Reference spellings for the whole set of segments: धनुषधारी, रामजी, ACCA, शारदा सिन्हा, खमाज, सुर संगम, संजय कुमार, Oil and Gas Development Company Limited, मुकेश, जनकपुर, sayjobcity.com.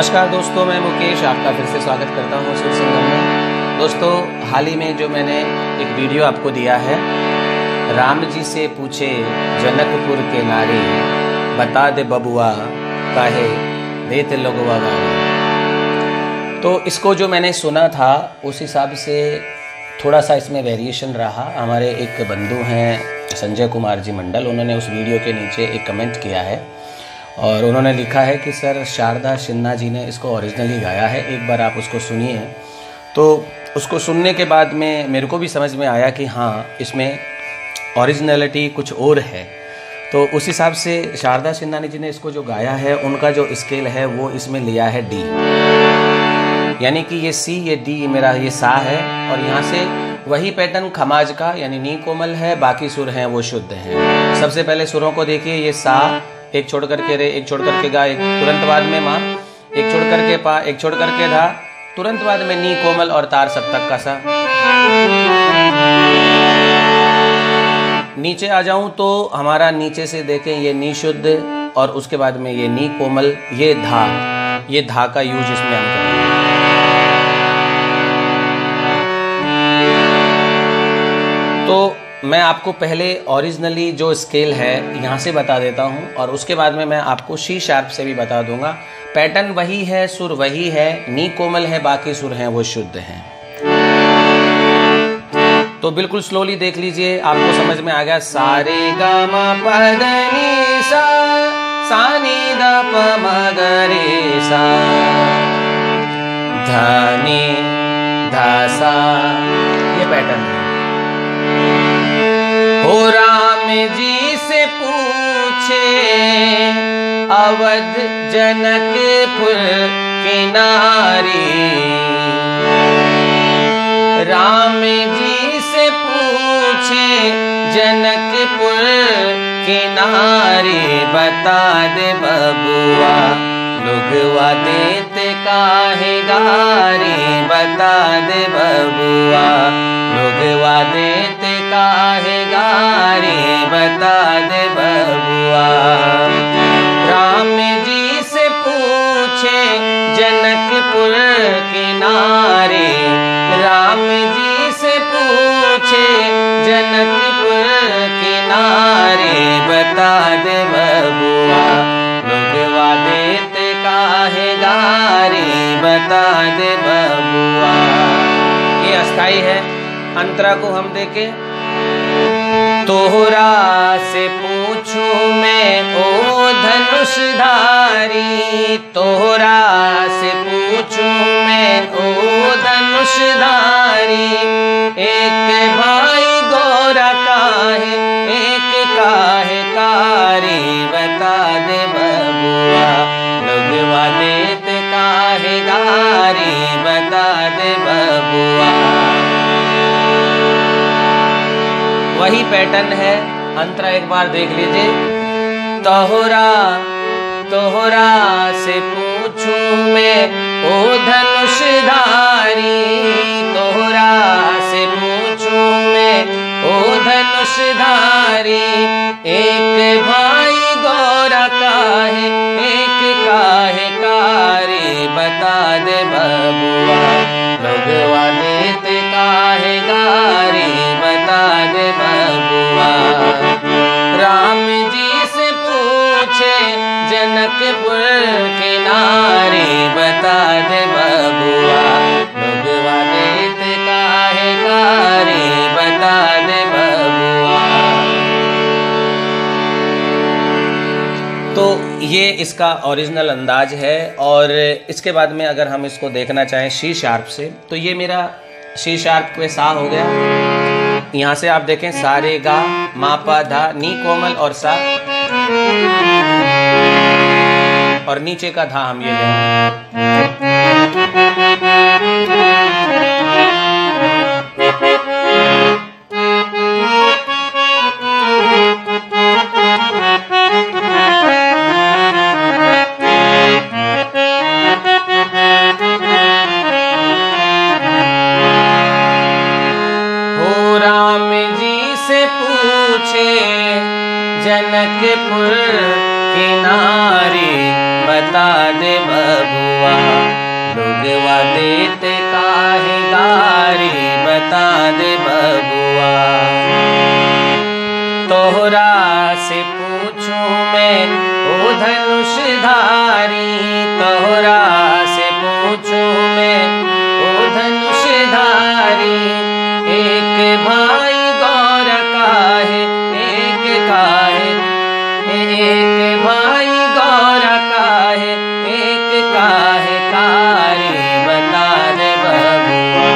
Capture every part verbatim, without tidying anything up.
नमस्कार दोस्तों, मैं मुकेश आपका फिर से स्वागत करता हूँ सुर संगम में। दोस्तों, हाल ही में जो मैंने एक वीडियो आपको दिया है, रामजी से पूछे जनकपुर के नारी, बता दे बबुआ काहे देते लोगवा गारी। तो इसको जो मैंने सुना था उस हिसाब से थोड़ा सा इसमें वेरिएशन रहा। हमारे एक बंधु हैं संजय कुमार जी मंडल, उन्होंने उस वीडियो के नीचे एक कमेंट किया है और उन्होंने लिखा है कि सर शारदा सिन्हा जी ने इसको ओरिजिनली गाया है, एक बार आप उसको सुनिए। तो उसको सुनने के बाद में मेरे को भी समझ में आया कि हाँ, इसमें ओरिजिनलिटी कुछ और है। तो उस हिसाब से शारदा सिन्हा जी ने इसको जो गाया है, उनका जो स्केल है वो इसमें लिया है डी, यानी कि ये सी, ये डी, मेरा ये सा है। और यहाँ से वही पैटर्न खमाज का, यानी नी कोमल है, बाकी सुर हैं वो शुद्ध हैं। सबसे पहले सुरों को देखिए, ये सा, एक छोड़ करके रे, एक छोड़ करके गा, एक तुरंत बाद में माँ, एक छोड़ करके पा, एक छोड़ करके धा, तुरंत बाद में नी कोमल और तार सप्तक का सा। नीचे आ जाऊं तो हमारा नीचे से देखें ये नी शुद्ध, और उसके बाद में ये नी कोमल, ये धा, ये धा का यूज इसमें हम करेंगे। तो मैं आपको पहले ओरिजिनली जो स्केल है यहाँ से बता देता हूँ, और उसके बाद में मैं आपको शी शार्प से भी बता दूंगा। पैटर्न वही है, सुर वही है, नी कोमल है, बाकी सुर हैं वो शुद्ध हैं। तो बिल्कुल स्लोली देख लीजिए, आपको समझ में आ गया। सारे गा मा प ध नि सा, सा नि द प म ग रे सा, ध नि ध सा, ये पैटर्न है। ओ राम जी से पूछे अवध जनकपुर की नारी, राम जी से पूछे जनकपुर की नारी, बता दे बबुआ लोगवा देते काहे गारी, बता दे बबुआ लोगवा देते काहे गारी, बता दे बबुआ। राम जी से पूछे जनकपुर की नारी, राम जी से पूछे जनकपुर की नारी, बता दे बबुआ लोगवा देते काहे गारी, बता दे बबुआ। ये अस्थाई है, अंतरा को हम देखे। तोहरा से पूछूं मैं ओ धनुषधारी, तोहरा से पूछूं मैं ओ धनुषधारी, एक भाई गोरा काहे, एक काहे कारी, बता दे बबुआ लोगवा देते काहे गारी, बता दे बबुआ। वही पैटर्न है, अंतरा एक बार देख लीजिए। तोहरा तोहरा से पूछूं मैं ओ धनुषधारी, तोहरा से पूछूं मैं ओ धनुषधारी, एक भाई गोरा काहे, एक काहे कारी, बता दे बबुआ लोगवा देते काहे गारी, बता दे बबुआ। राम जी से पूछे जनकपुर की नारी, बता दे बबुआ लोगवा देते काहे गारी, बता दे बबुआ। तो ये इसका ओरिजिनल अंदाज है। और इसके बाद में अगर हम इसको देखना चाहें शी शार्प से, तो ये मेरा शी शार्प पे सा हो गया। यहाँ से आप देखें सारे गा मा पा धा, नी कोमल और सा, और नीचे का धा हम ये लें। जनकपुर की नारी, बता दे बबुआ भगवदीत काहे गारी बता दे बबुआ। तोहरा से पूछूं मैं ओ धनुषधारी, तोहरा से पूछूं मैं ओ धनुषधारी, एक भाई गौर काहे एक काहे, एक भाई गौर काहे एक काहे कारी बता दे बबुआ।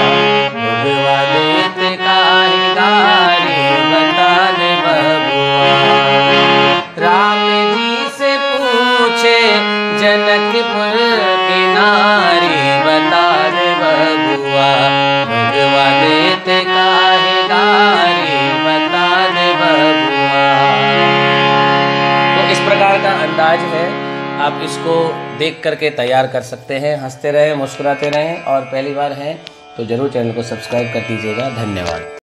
बबुआ देत काहे कारी बता दे बबुआ। रामजी से पूछे जनकपुर की नारी बता दे बबुआ। बबुआ देत काहे कारी बता दे बबुआ। तो इस प्रकार का अंदाज है, आप इसको देख करके तैयार कर सकते हैं। हंसते रहें, मुस्कुराते रहें, और पहली बार हैं तो ज़रूर चैनल को सब्सक्राइब कर दीजिएगा। धन्यवाद।